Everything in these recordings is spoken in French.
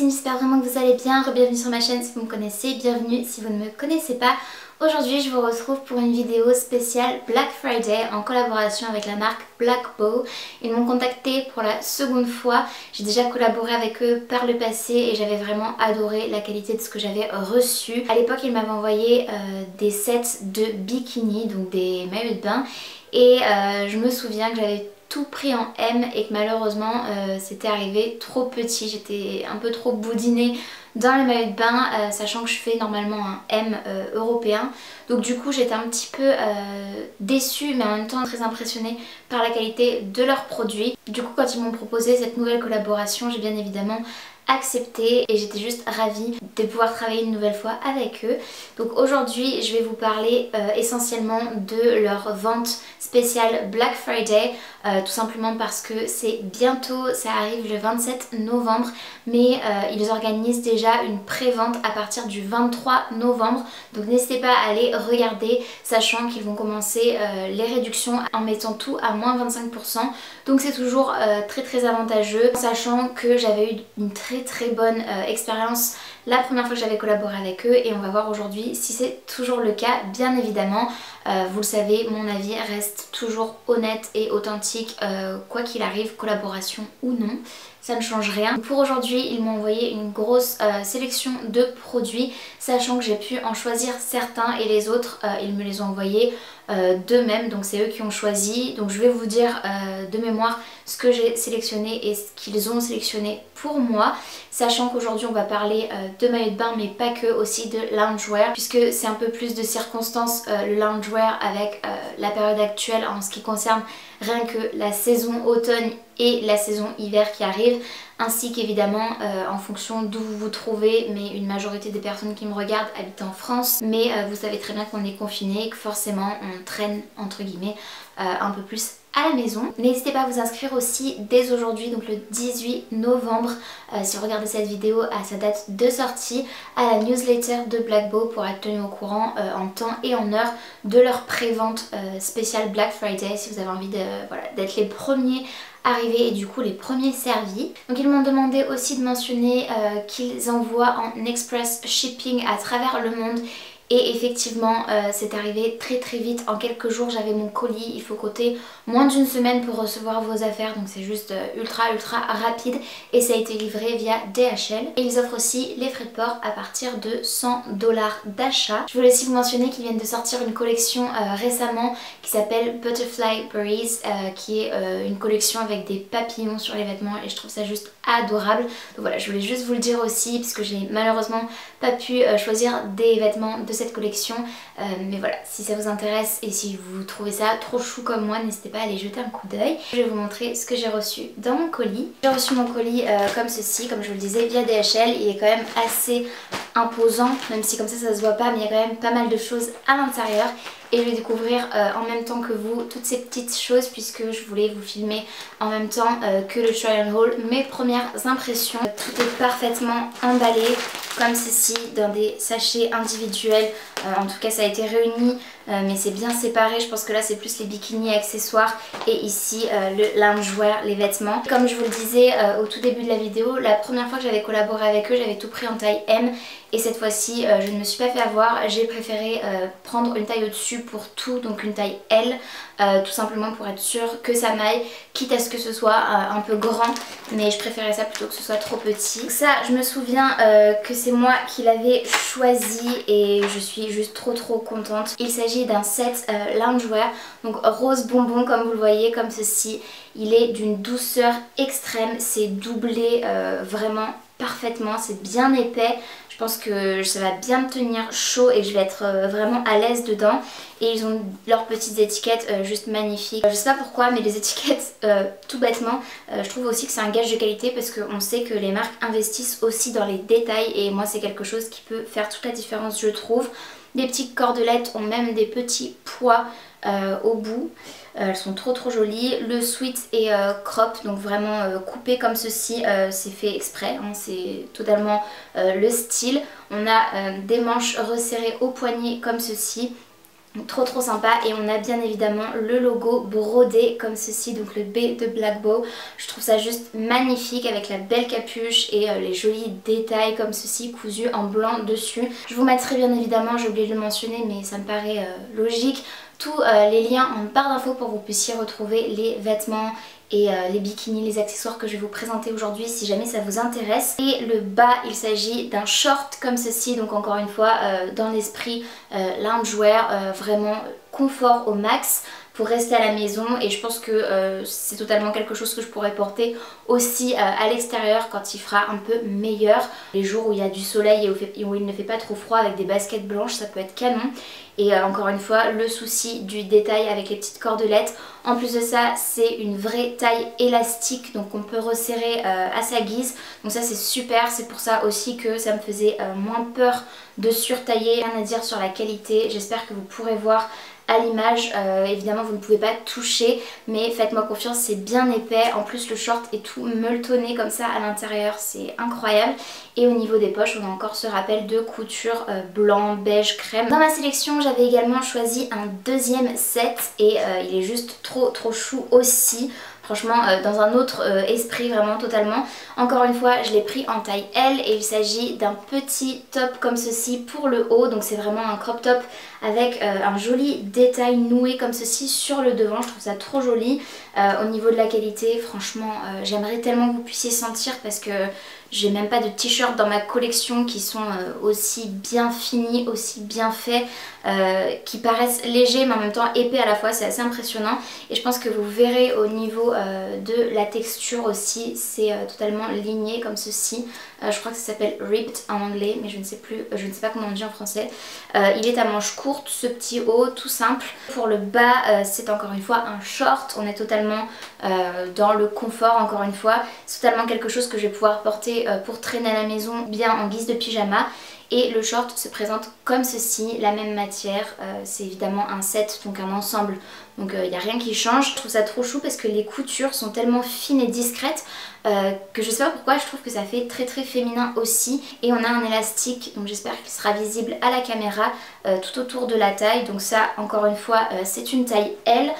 team, j'espère vraiment que vous allez bien. Bienvenue sur ma chaîne si vous me connaissez, bienvenue si vous ne me connaissez pas. Aujourd'hui je vous retrouve pour une vidéo spéciale Black Friday en collaboration avec la marque Blackbough. Ils m'ont contacté pour la seconde fois, j'ai déjà collaboré avec eux par le passé et j'avais vraiment adoré la qualité de ce que j'avais reçu. À l'époque ils m'avaient envoyé des sets de bikini, donc des maillots de bain, et je me souviens que j'avais tout pris en M et que malheureusement c'était arrivé trop petit, j'étais un peu trop boudinée dans les maillots de bain, sachant que je fais normalement un M européen, donc du coup j'étais un petit peu déçue mais en même temps très impressionnée par la qualité de leurs produits. Du coup quand ils m'ont proposé cette nouvelle collaboration, j'ai bien évidemment accepté et j'étais juste ravie de pouvoir travailler une nouvelle fois avec eux. Donc aujourd'hui je vais vous parler essentiellement de leur vente spéciale Black Friday, tout simplement parce que c'est bientôt, ça arrive le 27 novembre, mais ils organisent déjà une pré-vente à partir du 23 novembre, donc n'hésitez pas à aller regarder, sachant qu'ils vont commencer les réductions en mettant tout à moins 25%, donc c'est toujours très très avantageux, sachant que j'avais eu une très bonne expérience la première fois que j'avais collaboré avec eux et on va voir aujourd'hui si c'est toujours le cas. Bien évidemment vous le savez, mon avis reste toujours honnête et authentique, quoi qu'il arrive, collaboration ou non, ça ne change rien. Pour aujourd'hui ils m'ont envoyé une grosse sélection de produits, sachant que j'ai pu en choisir certains et les autres ils me les ont envoyés d'eux-mêmes, donc c'est eux qui ont choisi. Donc je vais vous dire de mémoire ce que j'ai sélectionné et ce qu'ils ont sélectionné pour moi, sachant qu'aujourd'hui on va parler de maillot de bain mais pas que, aussi de loungewear, puisque c'est un peu plus de circonstances le loungewear avec la période actuelle en ce qui concerne rien que la saison automne et la saison hiver qui arrive, ainsi qu'évidemment en fonction d'où vous vous trouvez, mais une majorité des personnes qui me regardent habitent en France, mais vous savez très bien qu'on est confiné et que forcément on traîne entre guillemets un peu plus à la maison. N'hésitez pas à vous inscrire aussi dès aujourd'hui, donc le 18 novembre, si vous regardez cette vidéo à sa date de sortie, à la newsletter de Blackbough pour être tenu au courant en temps et en heure de leur pré-vente spéciale Black Friday, si vous avez envie d'être voilà, les premiers arrivés et du coup les premiers servis. Donc ils m'ont demandé aussi de mentionner qu'ils envoient en express shipping à travers le monde. Et effectivement c'est arrivé très vite, en quelques jours j'avais mon colis, il faut compter moins d'une semaine pour recevoir vos affaires, donc c'est juste ultra rapide et ça a été livré via DHL. Et ils offrent aussi les frais de port à partir de 100$ d'achat. Je voulais aussi vous mentionner qu'ils viennent de sortir une collection récemment qui s'appelle Butterfly Breeze, qui est une collection avec des papillons sur les vêtements et je trouve ça juste adorable. Donc voilà, je voulais juste vous le dire aussi parce que j'ai malheureusement pas pu choisir des vêtements de cette collection, mais voilà, si ça vous intéresse et si vous trouvez ça trop chou comme moi, n'hésitez pas à aller jeter un coup d'œil. Je vais vous montrer ce que j'ai reçu dans mon colis. J'ai reçu mon colis comme ceci, comme je vous le disais, via DHL. Il est quand même assez imposant, même si comme ça ça se voit pas, mais il y a quand même pas mal de choses à l'intérieur. Et je vais découvrir en même temps que vous toutes ces petites choses, puisque je voulais vous filmer en même temps que le try and haul, mes premières impressions. Tout est parfaitement emballé comme ceci dans des sachets individuels, en tout cas ça a été réuni mais c'est bien séparé. Je pense que là c'est plus les bikinis et accessoires et ici le loungewear, les vêtements. Comme je vous le disais au tout début de la vidéo, la première fois que j'avais collaboré avec eux j'avais tout pris en taille M et cette fois-ci je ne me suis pas fait avoir, j'ai préféré prendre une taille au-dessus pour tout, donc une taille L, tout simplement pour être sûre que ça m'aille, quitte à ce que ce soit un peu grand, mais je préférais ça plutôt que ce soit trop petit. Donc ça je me souviens que c'est moi qui l'avais choisi et je suis juste trop contente. Il s'agit d'un set loungewear, donc rose bonbon comme vous le voyez, comme ceci. Il est d'une douceur extrême, c'est doublé vraiment parfaitement, c'est bien épais. Je pense que ça va bien me tenir chaud et je vais être vraiment à l'aise dedans. Et ils ont leurs petites étiquettes juste magnifiques. Je sais pas pourquoi mais les étiquettes tout bêtement, je trouve aussi que c'est un gage de qualité parce qu'on sait que les marques investissent aussi dans les détails et moi c'est quelque chose qui peut faire toute la différence je trouve. Les petites cordelettes ont même des petits pois au bout, elles sont trop jolies. Le sweat est crop, donc vraiment coupé comme ceci, c'est fait exprès, hein, c'est totalement le style. On a des manches resserrées au poignet comme ceci. Trop sympa, et on a bien évidemment le logo brodé comme ceci, donc le B de Blackbough. Je trouve ça juste magnifique avec la belle capuche et les jolis détails comme ceci cousus en blanc dessus. Je vous mettrai bien évidemment, j'ai oublié de le mentionner mais ça me paraît logique, tous les liens en barre d'infos pour que vous puissiez retrouver les vêtements et les bikinis, les accessoires que je vais vous présenter aujourd'hui si jamais ça vous intéresse. Et le bas, il s'agit d'un short comme ceci, donc encore une fois dans l'esprit loungewear, vraiment confort au max pour rester à la maison, et je pense que c'est totalement quelque chose que je pourrais porter aussi à l'extérieur quand il fera un peu meilleur. Les jours où il y a du soleil et où il ne fait pas trop froid avec des baskets blanches, ça peut être canon. Et encore une fois, le souci du détail avec les petites cordelettes. En plus de ça, c'est une vraie taille élastique, donc on peut resserrer à sa guise. Donc ça, c'est super, c'est pour ça aussi que ça me faisait moins peur de surtailler. Rien à dire sur la qualité, j'espère que vous pourrez voir à l'image. Évidemment vous ne pouvez pas toucher, mais faites-moi confiance, c'est bien épais. En plus le short est tout molletonné comme ça à l'intérieur, c'est incroyable. Et au niveau des poches, on a encore ce rappel de couture blanc, beige, crème. Dans ma sélection, j'avais également choisi un deuxième set, et il est juste trop chou aussi. Franchement, dans un autre esprit, vraiment totalement. Encore une fois, je l'ai pris en taille L, et il s'agit d'un petit top comme ceci pour le haut. Donc c'est vraiment un crop top avec un joli détail noué comme ceci sur le devant. Je trouve ça trop joli. Au niveau de la qualité, franchement, j'aimerais tellement que vous puissiez sentir, parce que j'ai même pas de t-shirts dans ma collection qui sont aussi bien finis, aussi bien faits, qui paraissent légers mais en même temps épais à la fois. C'est assez impressionnant, et je pense que vous verrez au niveau de la texture aussi, c'est totalement ligné comme ceci. Je crois que ça s'appelle ripped en anglais, mais je ne sais pas comment on dit en français. Il est à manches courtes, ce petit haut tout simple. Pour le bas, c'est encore une fois un short. On est totalement dans le confort, encore une fois. C'est totalement quelque chose que je vais pouvoir porter pour traîner à la maison, bien en guise de pyjama. Et le short se présente comme ceci, la même matière, c'est évidemment un set, donc un ensemble, donc il n'y a rien qui change. Je trouve ça trop chou parce que les coutures sont tellement fines et discrètes que je sais pas pourquoi je trouve que ça fait très féminin aussi. Et on a un élastique, donc j'espère qu'il sera visible à la caméra tout autour de la taille. Donc ça, encore une fois, c'est une taille L,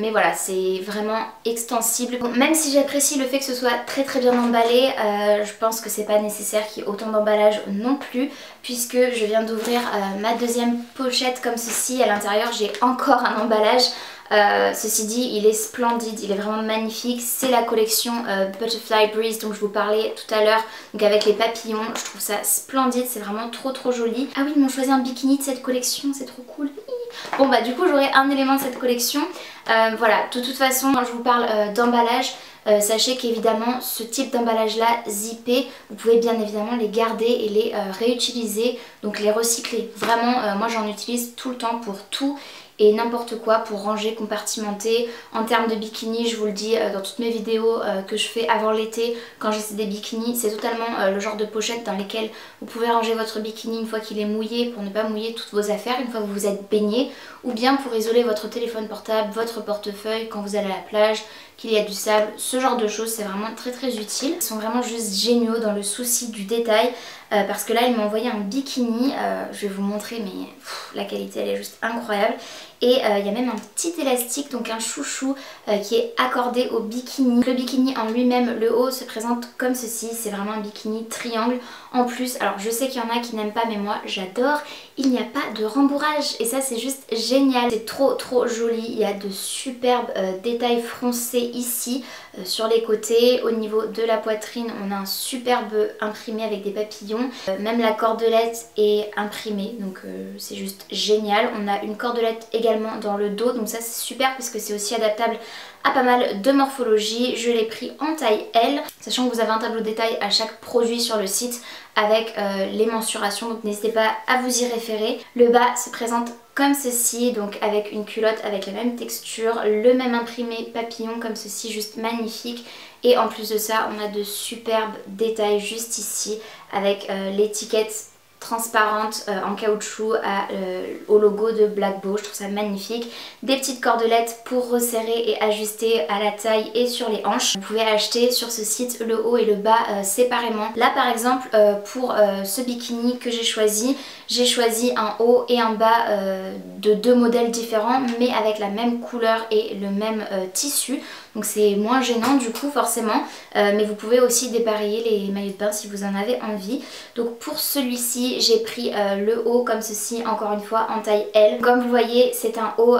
mais voilà, c'est vraiment extensible. Bon, même si j'apprécie le fait que ce soit très bien emballé, je pense que c'est pas nécessaire qu'il y ait autant d'emballage non plus, puisque je viens d'ouvrir ma deuxième pochette comme ceci. À l'intérieur, j'ai encore un emballage. Ceci dit, il est splendide, il est vraiment magnifique. C'est la collection Butterfly Breeze dont je vous parlais tout à l'heure, donc avec les papillons. Je trouve ça splendide, c'est vraiment trop joli. Ah oui, ils m'ont choisi un bikini de cette collection, c'est trop cool. Bon bah du coup j'aurai un élément de cette collection. Voilà, de toute façon, quand je vous parle d'emballage, sachez qu'évidemment ce type d'emballage là zippé, vous pouvez bien évidemment les garder et les réutiliser, donc les recycler. Vraiment, moi j'en utilise tout le temps pour tout et n'importe quoi, pour ranger, compartimenter. En termes de bikini, je vous le dis dans toutes mes vidéos que je fais avant l'été, quand j'essaie des bikinis, c'est totalement le genre de pochette dans lesquelles vous pouvez ranger votre bikini une fois qu'il est mouillé, pour ne pas mouiller toutes vos affaires une fois que vous vous êtes baigné, ou bien pour isoler votre téléphone portable, votre portefeuille quand vous allez à la plage, qu'il y a du sable, ce genre de choses, c'est vraiment très utile. Ils sont vraiment juste géniaux dans le souci du détail, parce que là ils m'ont envoyé un bikini, je vais vous montrer, mais la qualité elle est juste incroyable. Et il y a même un petit élastique, donc un chouchou qui est accordé au bikini. Le bikini en lui-même, le haut, se présente comme ceci. C'est vraiment un bikini triangle. En plus, alors je sais qu'il y en a qui n'aiment pas, mais moi j'adore, il n'y a pas de rembourrage, et ça c'est juste génial. C'est trop joli, il y a de superbes détails froncés ici sur les côtés. Au niveau de la poitrine, on a un superbe imprimé avec des papillons. Même la cordelette est imprimée, donc c'est juste génial. On a une cordelette également dans le dos, donc ça c'est super parce que c'est aussi adaptable à pas mal de morphologies. Je l'ai pris en taille L, sachant que vous avez un tableau de détail à chaque produit sur le site avec les mensurations, donc n'hésitez pas à vous y référer. Le bas se présente comme ceci, donc avec une culotte avec la même texture, le même imprimé papillon comme ceci, juste magnifique. Et en plus de ça, on a de superbes détails juste ici avec l'étiquette transparente en caoutchouc au logo de Blackbough. Je trouve ça magnifique. Des petites cordelettes pour resserrer et ajuster à la taille et sur les hanches. Vous pouvez acheter sur ce site le haut et le bas séparément. Là par exemple pour ce bikini que j'ai choisi un haut et un bas de deux modèles différents mais avec la même couleur et le même tissu. Donc c'est moins gênant du coup forcément, mais vous pouvez aussi dépareiller les maillots de bain si vous en avez envie. Donc pour celui-ci j'ai pris le haut comme ceci, encore une fois en taille L. Comme vous voyez c'est un haut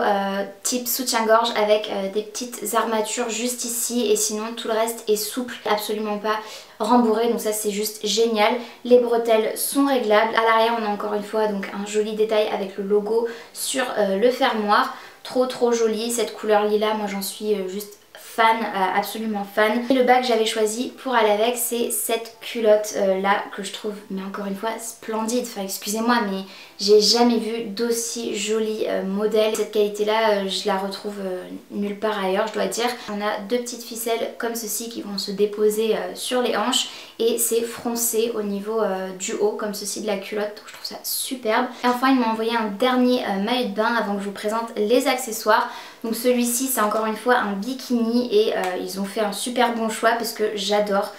type soutien-gorge avec des petites armatures juste ici et sinon tout le reste est souple, absolument pas rembourré, donc ça c'est juste génial. Les bretelles sont réglables. À l'arrière on a encore une fois donc un joli détail avec le logo sur le fermoir. Trop joli, cette couleur lilas, moi j'en suis juste fan, absolument fan. Et le bas que j'avais choisi pour aller avec c'est cette culotte là que je trouve, mais encore une fois, splendide. Enfin excusez-moi mais j'ai jamais vu d'aussi joli modèle. Cette qualité là je la retrouve nulle part ailleurs je dois dire. On a deux petites ficelles comme ceci qui vont se déposer sur les hanches et c'est froncé au niveau du haut comme ceci de la culotte, donc je trouve ça superbe. Et enfin il m'a envoyé un dernier maillot de bain avant que je vous présente les accessoires. Donc celui-ci c'est encore une fois un bikini et ils ont fait un super bon choix parce que j'adore.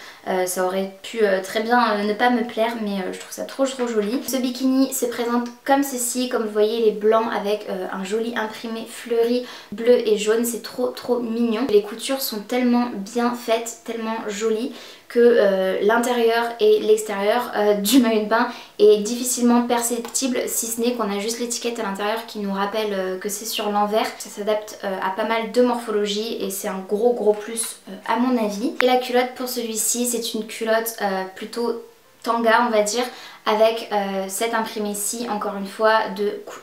Ça aurait pu très bien ne pas me plaire mais je trouve ça trop joli. Ce bikini se présente comme ceci, comme vous voyez il est blanc avec un joli imprimé fleuri bleu et jaune, c'est trop mignon. Les coutures sont tellement bien faites, tellement jolies que l'intérieur et l'extérieur du maillot de bain est difficilement perceptible si ce n'est qu'on a juste l'étiquette à l'intérieur qui nous rappelle que c'est sur l'envers. Ça s'adapte à pas mal de morphologies et c'est un gros plus à mon avis. Et la culotte pour celui-ci c'est une culotte plutôt tanga on va dire avec cet imprimé-ci encore une fois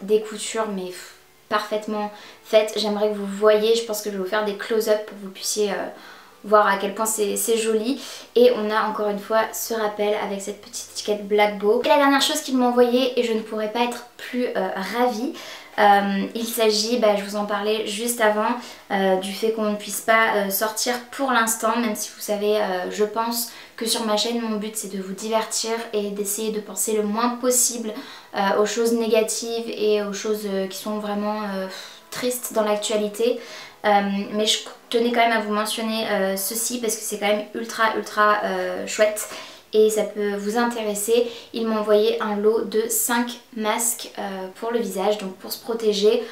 des coutures mais parfaitement faites. J'aimerais que vous voyez, je pense que je vais vous faire des close-up pour que vous puissiez voir à quel point c'est joli. Et on a encore une fois ce rappel avec cette petite étiquette Blackbough. Et la dernière chose qu'ils m'ont envoyée et je ne pourrais pas être plus ravie, il s'agit, je vous en parlais juste avant, du fait qu'on ne puisse pas sortir pour l'instant, même si vous savez, je pense que sur ma chaîne mon but c'est de vous divertir et d'essayer de penser le moins possible aux choses négatives et aux choses qui sont vraiment tristes dans l'actualité. Mais je tenais quand même à vous mentionner ceci parce que c'est quand même ultra chouette et ça peut vous intéresser. Ils m'ont envoyé un lot de 5 masques pour le visage, donc pour se protéger.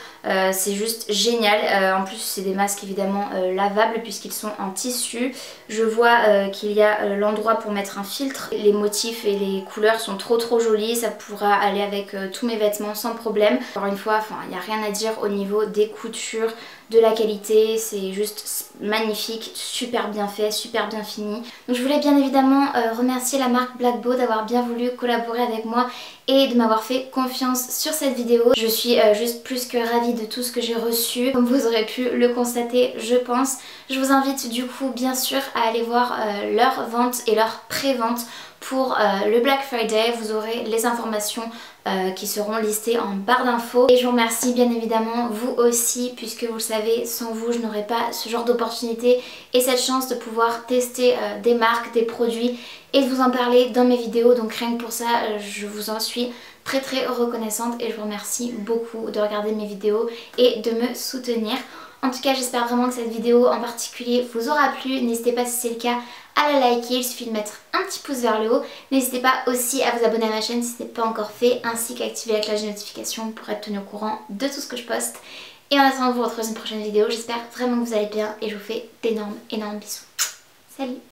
C'est juste génial. En plus c'est des masques évidemment lavables puisqu'ils sont en tissu. Je vois qu'il y a l'endroit pour mettre un filtre. Les motifs et les couleurs sont trop jolis. Ça pourra aller avec tous mes vêtements sans problème. Encore une fois, il n'y a rien à dire au niveau des coutures, de la qualité, c'est juste magnifique, super bien fait, super bien fini. Donc je voulais bien évidemment remercier la marque Blackbough d'avoir bien voulu collaborer avec moi et de m'avoir fait confiance sur cette vidéo. Je suis juste plus que ravie de tout ce que j'ai reçu, comme vous aurez pu le constater je pense. Je vous invite du coup bien sûr à aller voir leur vente et leur pré-vente pour le Black Friday. Vous aurez les informations qui seront listées en barre d'infos. Et je vous remercie bien évidemment vous aussi puisque vous le savez, sans vous je n'aurais pas ce genre d'opportunité et cette chance de pouvoir tester des marques, des produits et de vous en parler dans mes vidéos. Donc rien que pour ça je vous en suis très reconnaissante et je vous remercie beaucoup de regarder mes vidéos et de me soutenir. En tout cas j'espère vraiment que cette vidéo en particulier vous aura plu. N'hésitez pas si c'est le cas à la liker, il suffit de mettre un petit pouce vers le haut. N'hésitez pas aussi à vous abonner à ma chaîne si ce n'est pas encore fait, ainsi qu'activer la cloche de notification pour être tenu au courant de tout ce que je poste. Et en attendant de vous retrouver dans une prochaine vidéo, j'espère vraiment que vous allez bien et je vous fais d'énormes bisous. Salut!